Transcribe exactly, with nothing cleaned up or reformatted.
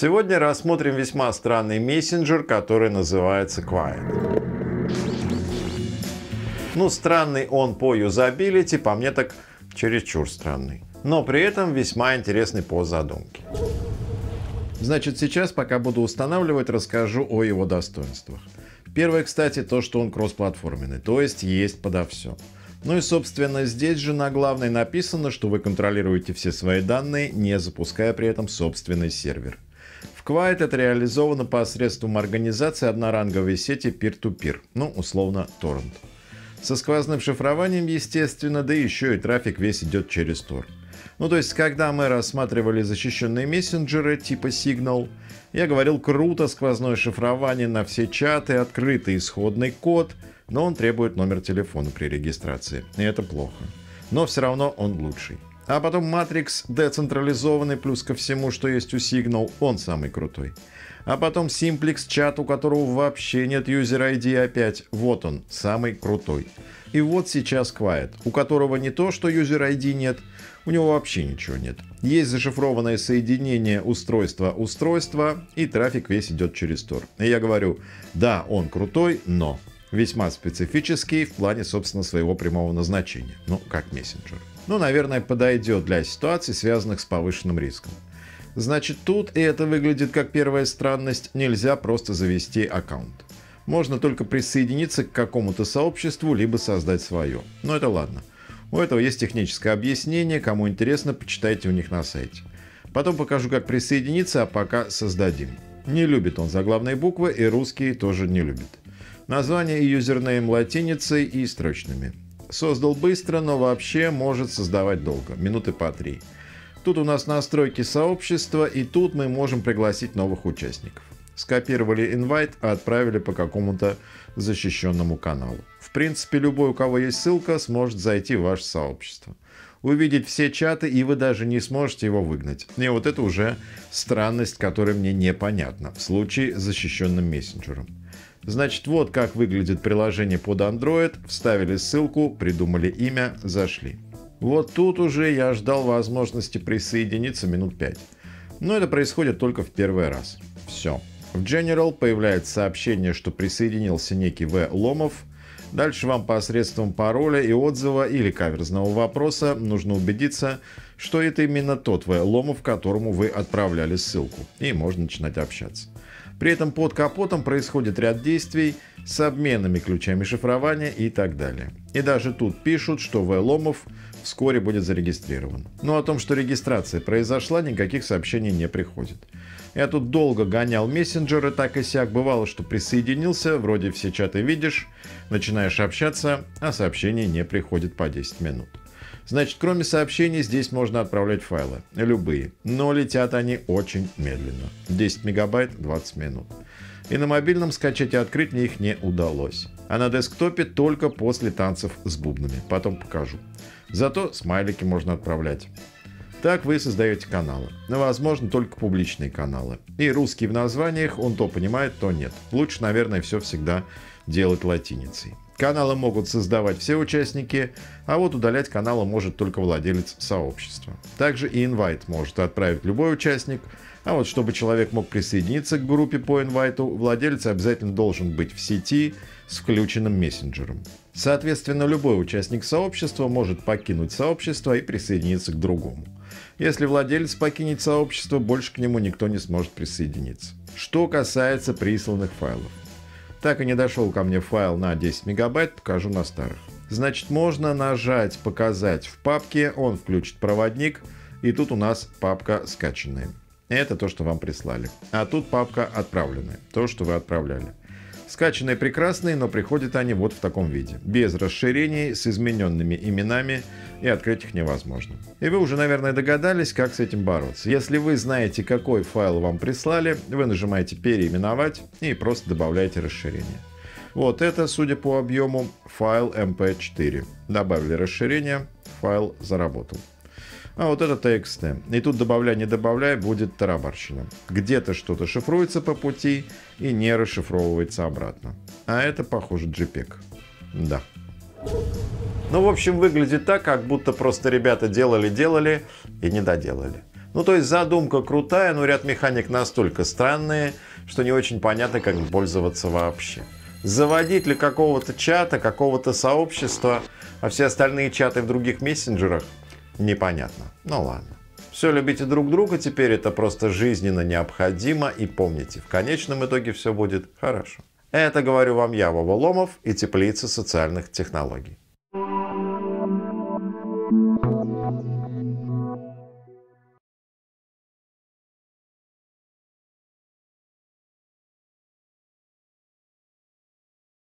Сегодня рассмотрим весьма странный мессенджер, который называется Quiet. Ну, странный он по юзабилити, по мне так чересчур странный. Но при этом весьма интересный по задумке. Значит, сейчас, пока буду устанавливать, расскажу о его достоинствах. Первое, кстати, то, что он кроссплатформенный, то есть есть подо все. Ну и, собственно, здесь же на главной написано, что вы контролируете все свои данные, не запуская при этом собственный сервер. В Quiet это реализовано посредством организации одноранговой сети peer-to-peer, ну, условно, торрент. Со сквозным шифрованием, естественно, да еще и трафик весь идет через Tor. Ну, то есть, когда мы рассматривали защищенные мессенджеры типа Signal, я говорил, круто, сквозное шифрование на все чаты, открытый исходный код, но он требует номер телефона при регистрации, и это плохо. Но все равно он лучший. А потом Matrix децентрализованный, плюс ко всему, что есть у Signal, он самый крутой. А потом Simplex чат, у которого вообще нет юзер-ай ди опять, вот он, самый крутой. И вот сейчас Quiet, у которого не то, что юзер-ай ди нет, у него вообще ничего нет. Есть зашифрованное соединение устройства-устройства, и трафик весь идет через Tor. И я говорю, да, он крутой, но весьма специфический в плане, собственно, своего прямого назначения, ну, как мессенджер. Ну, наверное, подойдет для ситуаций, связанных с повышенным риском. Значит, тут, и это выглядит как первая странность, нельзя просто завести аккаунт. Можно только присоединиться к какому-то сообществу, либо создать свое. Но это ладно. У этого есть техническое объяснение, кому интересно, почитайте у них на сайте. Потом покажу, как присоединиться, а пока создадим. Не любит он заглавные буквы, и русские тоже не любит. Название и юзернейм латиницей и строчными. Создал быстро, но вообще может создавать долго, минуты по три. Тут у нас настройки сообщества, и тут мы можем пригласить новых участников. Скопировали инвайт, а отправили по какому-то защищенному каналу. В принципе, любой, у кого есть ссылка, сможет зайти в ваше сообщество. Увидеть все чаты, и вы даже не сможете его выгнать. И вот это уже странность, которая мне непонятна в случае с защищенным мессенджером. Значит, вот как выглядит приложение под Android. Вставили ссылку, придумали имя, зашли. Вот тут уже я ждал возможности присоединиться минут пять. Но это происходит только в первый раз. Все. В General появляется сообщение, что присоединился некий В. Ломов. Дальше вам посредством пароля и отзыва или каверзного вопроса нужно убедиться, что это именно тот В. Ломов, которому вы отправляли ссылку. И можно начинать общаться. При этом под капотом происходит ряд действий с обменными ключами шифрования и так далее. И даже тут пишут, что В. Ломов вскоре будет зарегистрирован. Но о том, что регистрация произошла, никаких сообщений не приходит. Я тут долго гонял мессенджеры, так и сяк. Бывало, что присоединился, вроде все чаты видишь, начинаешь общаться, а сообщений не приходит по десять минут. Значит, кроме сообщений, здесь можно отправлять файлы. Любые. Но летят они очень медленно. десять мегабайт, двадцать минут. И на мобильном скачать и открыть мне их не удалось. А на десктопе только после танцев с бубнами. Потом покажу. Зато смайлики можно отправлять. Так вы создаете каналы. Возможно, только публичные каналы. И русский в названиях, он то понимает, то нет. Лучше, наверное, все всегда делать латиницей. Каналы могут создавать все участники, а вот удалять каналы может только владелец сообщества. Также и инвайт может отправить любой участник, а вот чтобы человек мог присоединиться к группе по инвайту, владелец обязательно должен быть в сети с включенным мессенджером. Соответственно, любой участник сообщества может покинуть сообщество и присоединиться к другому. Если владелец покинет сообщество, больше к нему никто не сможет присоединиться. Что касается присланных файлов. Так и не дошел ко мне файл на десять мегабайт, покажу на старых. Значит, можно нажать «Показать» в папке, он включит проводник, и тут у нас папка «Скачанные». Это то, что вам прислали. А тут папка «Отправленные», то, что вы отправляли. Скачанные прекрасные, но приходят они вот в таком виде. Без расширений, с измененными именами, и открыть их невозможно. И вы уже, наверное, догадались, как с этим бороться. Если вы знаете, какой файл вам прислали, вы нажимаете «Переименовать» и просто добавляете расширение. Вот это, судя по объему, файл эм пэ четыре. Добавили расширение, файл заработал. А вот это тэ икс тэ. И тут добавляй, не добавляй, будет тарабарщина. Где-то что-то шифруется по пути и не расшифровывается обратно. А это, похоже, джипег. Да. Ну, в общем, выглядит так, как будто просто ребята делали-делали и не доделали. Ну, то есть задумка крутая, но ряд механик настолько странные, что не очень понятно, как пользоваться вообще. Заводить ли какого-то чата, какого-то сообщества, а все остальные чаты в других мессенджерах, непонятно. Ну ладно. Все, любите друг друга, теперь это просто жизненно необходимо, и помните, в конечном итоге все будет хорошо. Это говорю вам я, Вова Ломов, и Теплица социальных технологий.